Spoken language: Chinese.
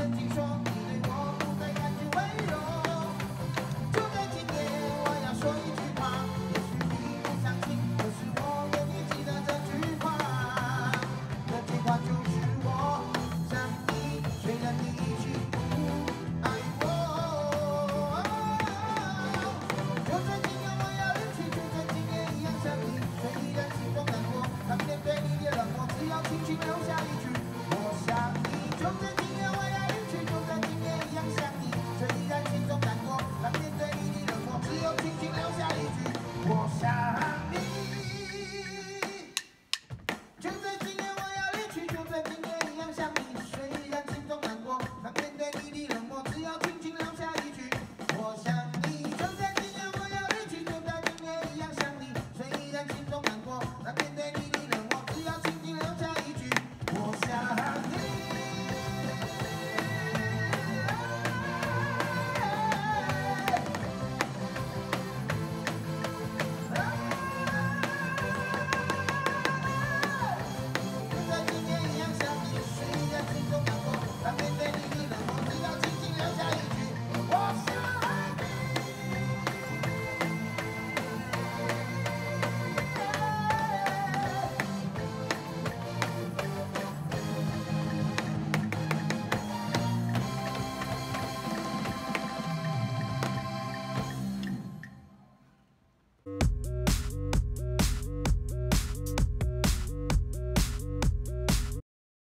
身经霜。